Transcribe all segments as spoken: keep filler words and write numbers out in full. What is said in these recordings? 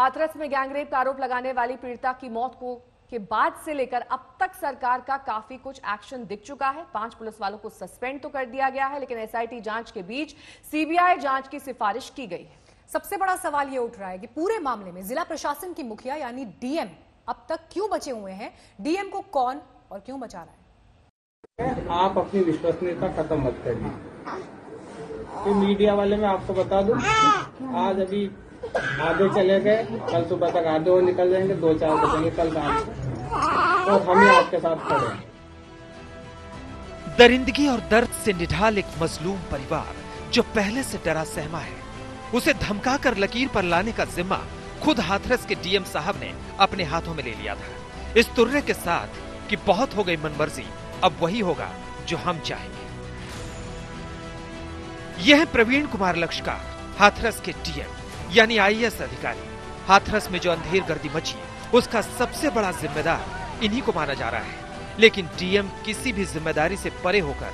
हाथरस में गैंगरेप का आरोप लगाने वाली पीड़िता की मौत को के बाद से लेकर अब तक सरकार का काफी कुछ एक्शन दिख चुका है। पांच पुलिस वालों को सस्पेंड तो कर दिया गया है, लेकिन एसआईटी जांच के बीच सीबीआई जांच की सिफारिश की गई है। सबसे बड़ा सवाल ये उठ रहा है कि पूरे मामले में जिला प्रशासन की मुखिया यानी डीएम अब तक क्यों बचे हुए हैं, डीएम को कौन और क्यों बचा रहा है। आप अपनी विश्वसनीयता खत्म मत करिए। मीडिया वाले में आपको बता दूं, आज अभी आधे चले गए, कल सुबह तक आधे और निकल जाएंगे, दो चार बजेंगे कल शाम को। हम आपके साथ खड़े। दरिंदगी और दर्द से निढाल एक मजलूम परिवार जो पहले से डरा सहमा है, उसे धमका कर लकीर पर लाने का जिम्मा खुद हाथरस के डीएम साहब ने अपने हाथों में ले लिया था। इस तुर्रे के साथ कि बहुत हो गई मनमर्जी, अब वही होगा जो हम चाहेंगे। यह है प्रवीण कुमार लक्ष्कर, हाथरस के डीएम यानी आईएएस अधिकारी। हाथरस में जो अंधेर गर्दी मची उसका सबसे बड़ा जिम्मेदार इन्हीं को माना जा रहा है, लेकिन डीएम किसी भी जिम्मेदारी से परे होकर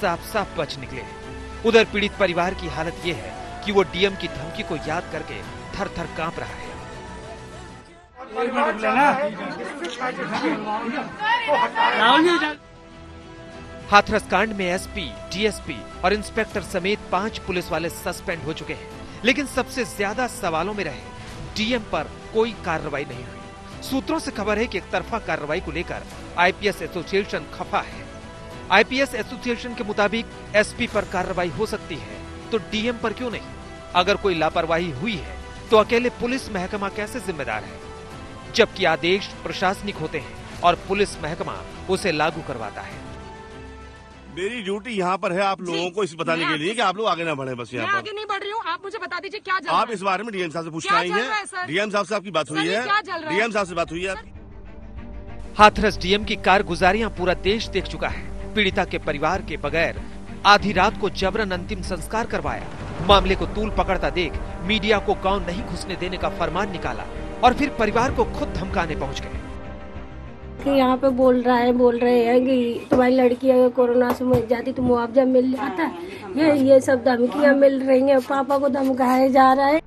साफ साफ बच निकले। उधर पीड़ित परिवार की हालत यह है कि वो डीएम की धमकी को याद करके थर थर कांप रहा है। हाथरस कांड में एसपी, डीएसपी और इंस्पेक्टर समेत पांच पुलिस वाले सस्पेंड हो चुके हैं, लेकिन सबसे ज्यादा सवालों में रहे डीएम पर कोई कार्रवाई नहीं हुई। सूत्रों से खबर है कि एक तरफा कार्रवाई को लेकर आईपीएस एसोसिएशन खफा है। आईपीएस एसोसिएशन के मुताबिक एसपी पर कार्रवाई हो सकती है तो डीएम पर क्यों नहीं? अगर कोई लापरवाही हुई है तो अकेले पुलिस महकमा कैसे जिम्मेदार है, जबकि आदेश प्रशासनिक होते हैं और पुलिस महकमा उसे लागू करवाता है। मेरी ड्यूटी यहाँ पर है आप लोगों को इस बताने के लिए कि आप लोग आगे ना बढ़े। बस यहाँ आगे नहीं बढ़ रही हूँ, आप मुझे बता दीजिए क्या चल रहा है। आप इस बारे में डीएम साहब से पूछना ही है। डीएम साहब से आपकी बात हुई है? डीएम साहब से बात हुई है। हाथरस डीएम की कारगुजारियाँ पूरा देश देख चुका है। पीड़िता के परिवार के बगैर आधी रात को जबरन अंतिम संस्कार करवाया। मामले को तूल पकड़ता देख मीडिया को गांव नहीं घुसने देने का फरमान निकाला और फिर परिवार को खुद धमकाने पहुंच गए कि यहाँ पे बोल रहा है बोल रहे हैं कि तुम्हारी लड़की अगर कोरोना से मर जाती तो मुआवजा मिल जाता है। ये ये सब धमकियाँ मिल रही हैं, पापा को धमकाया जा रहा है।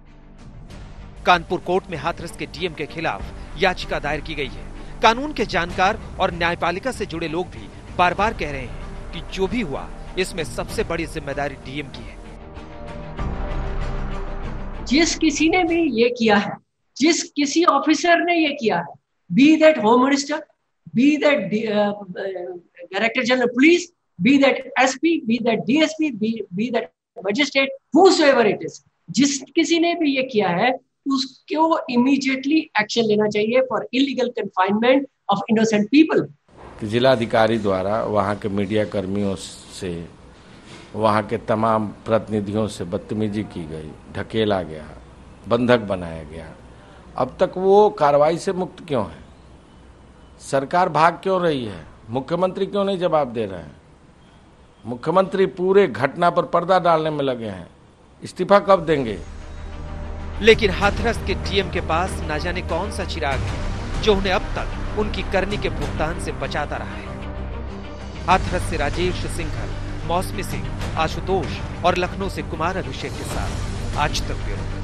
कानपुर कोर्ट में हाथरस के डीएम के खिलाफ याचिका दायर की गयी है। कानून के जानकार और न्यायपालिका से जुड़े लोग भी बार बार कह रहे हैं कि जो भी हुआ इसमें सबसे बड़ी जिम्मेदारी डीएम की है। जिस किसी ने भी ये किया है, जिस किसी ऑफिसर ने ये किया है, be that home minister, be that director general police, be that SP, be that DSP, be that magistrate, whoever it is, जिस किसी ने भी ये किया है उसको इमीडिएटली एक्शन लेना चाहिए for illegal confinement of innocent people. जिलाधिकारी द्वारा वहाँ के मीडिया कर्मियों से, वहाँ के तमाम प्रतिनिधियों से बदतमीजी की गई, ढकेला गया, बंधक बनाया गया। अब तक वो कार्रवाई से मुक्त क्यों है? सरकार भाग क्यों रही है? मुख्यमंत्री क्यों नहीं जवाब दे रहे हैं? मुख्यमंत्री पूरे घटना पर पर्दा डालने में लगे हैं। इस्तीफा कब देंगे? लेकिन हाथरस के डीएम के पास ना जाने कौन सा चिराग है जो उन्हें अब तक उनकी करनी के भुगतान से बचाता रहा है। हाथरस से राजेश सिंघल, मौसमी सिंह, आशुतोष और लखनऊ से कुमार अभिषेक के साथ आज तक ब्यूरो।